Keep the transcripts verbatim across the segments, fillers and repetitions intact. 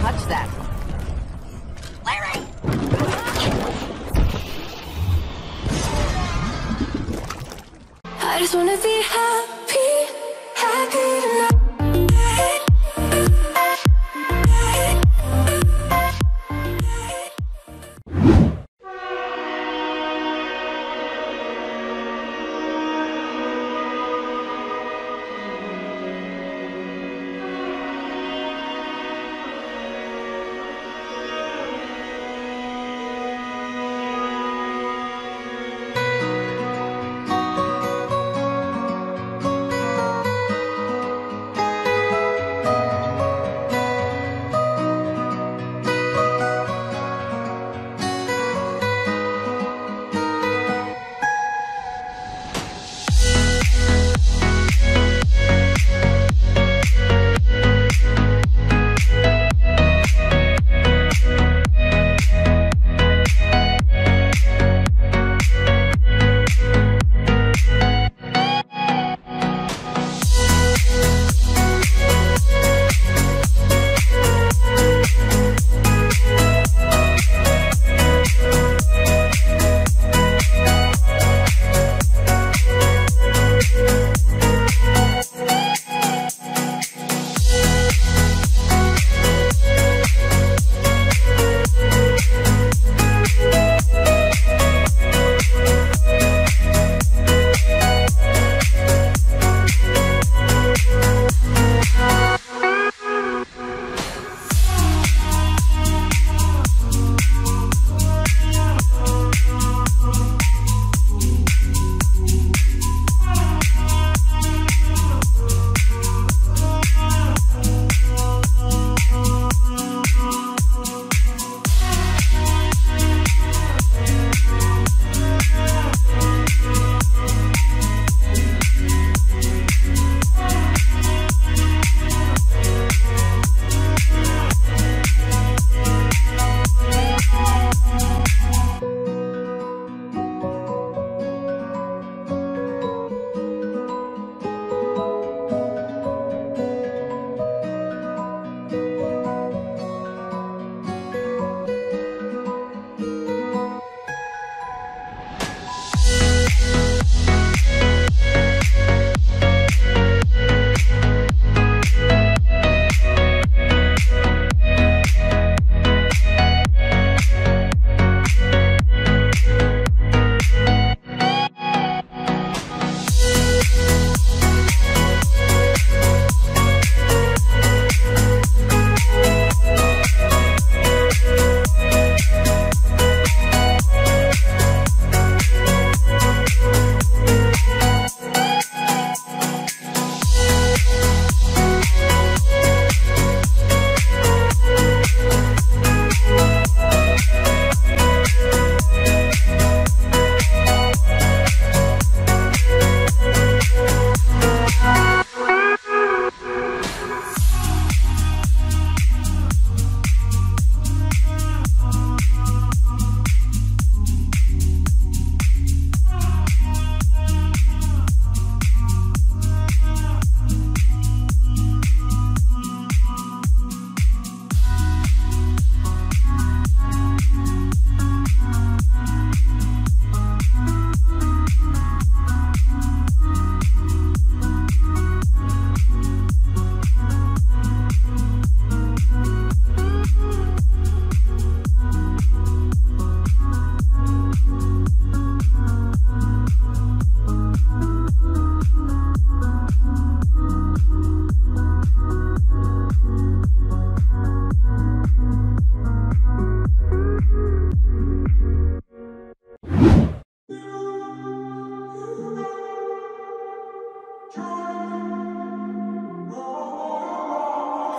touch that. Larry! I just wanna be happy, happy tonight.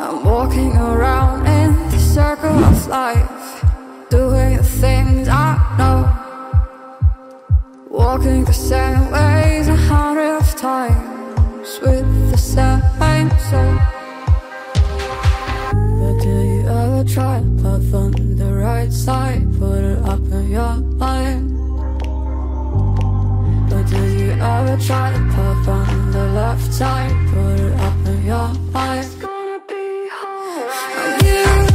I'm walking around in the circle of life, doing the things I know, walking the same ways a hundred of times with the same soul. But do you ever try love on the right side, put it up in your mind? But do you ever try love on the left side, put it up in your mind? You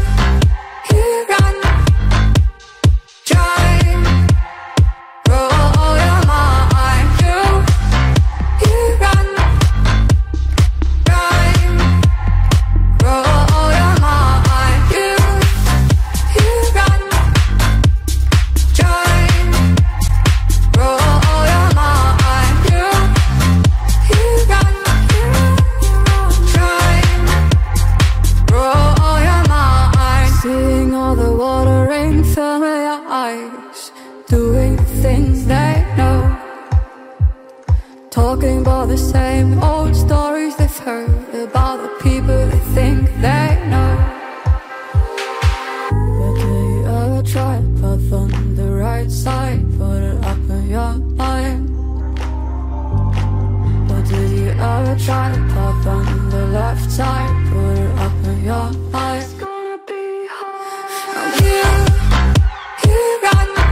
all the people that think they know. But do you ever try a path on the right side? Put it up in your mind. Or did you ever try a path on the left side? Put it up in your mind. It's gonna be hard. Here, here I am.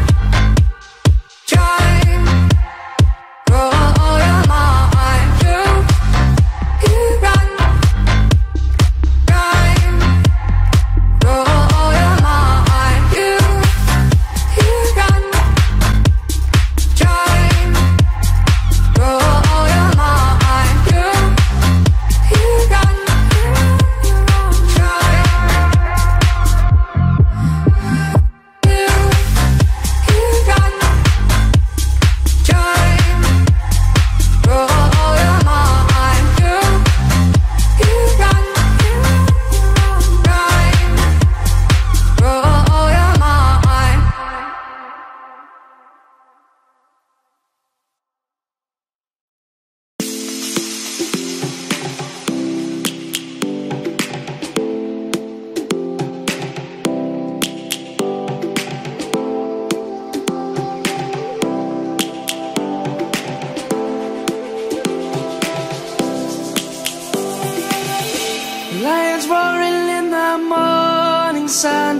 Sun,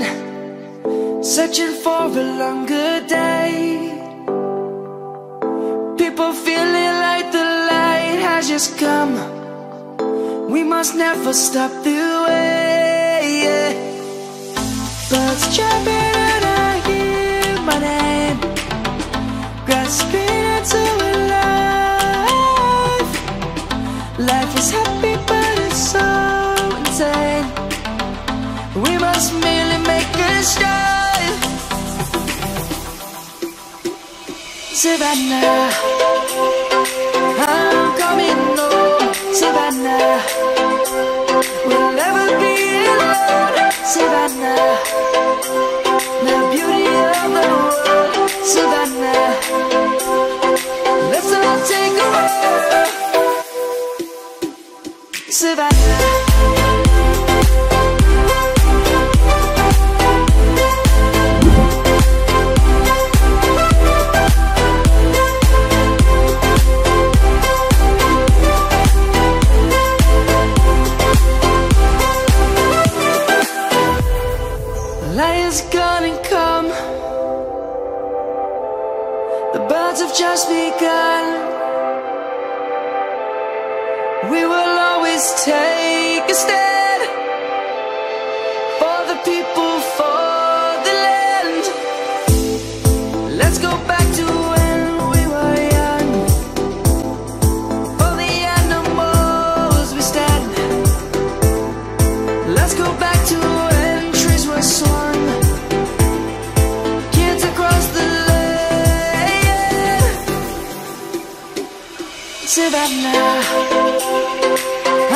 searching for a longer day. People feeling like the light has just come. We must never stop the way, yeah. Birds jumping and I hear my name, grasping into a life. Life is happy but it's so insane. We must merely make a start. Savannah, I'm coming home. Savannah, we'll never be alone. Savannah, the beauty of the world. Savannah, let's all take a walk. Savannah. Just begun. We will always take a stand for the people, for the land. Let's go back to when we were young. For the animals we stand. Let's go back to when trees were swung. Kids across the land. Savannah,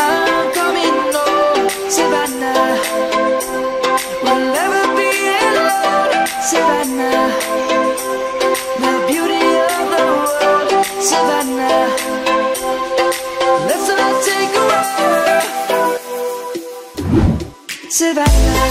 I'm coming home. Savannah, we'll never be alone. Savannah, the beauty of the world. Savannah, let's all take a walk. Savannah.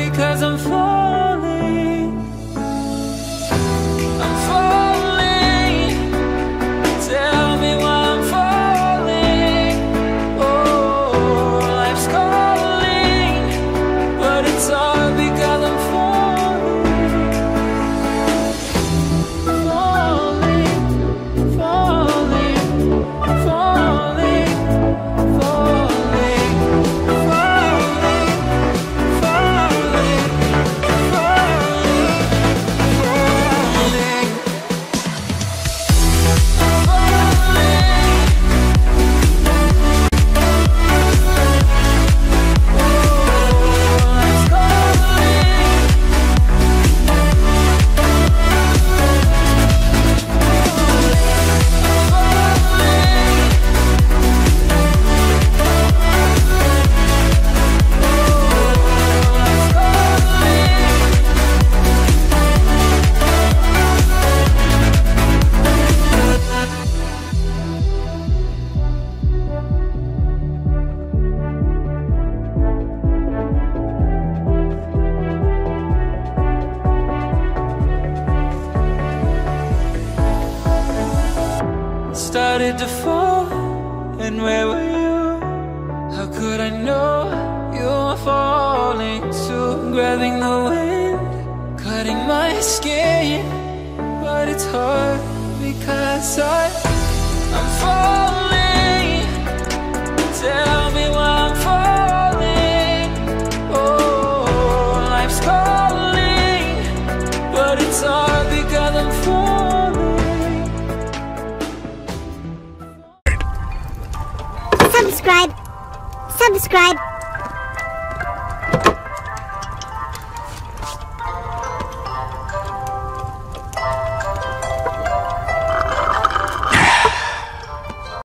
Because I'm falling, I'm falling. started to fall, and where were you? How could I know you were falling too? Grabbing the wind, cutting my skin, but it's hard because I, I'm falling. Tell me why I'm falling. Oh, life's calling, but it's hard because I'm falling. Subscribe, subscribe.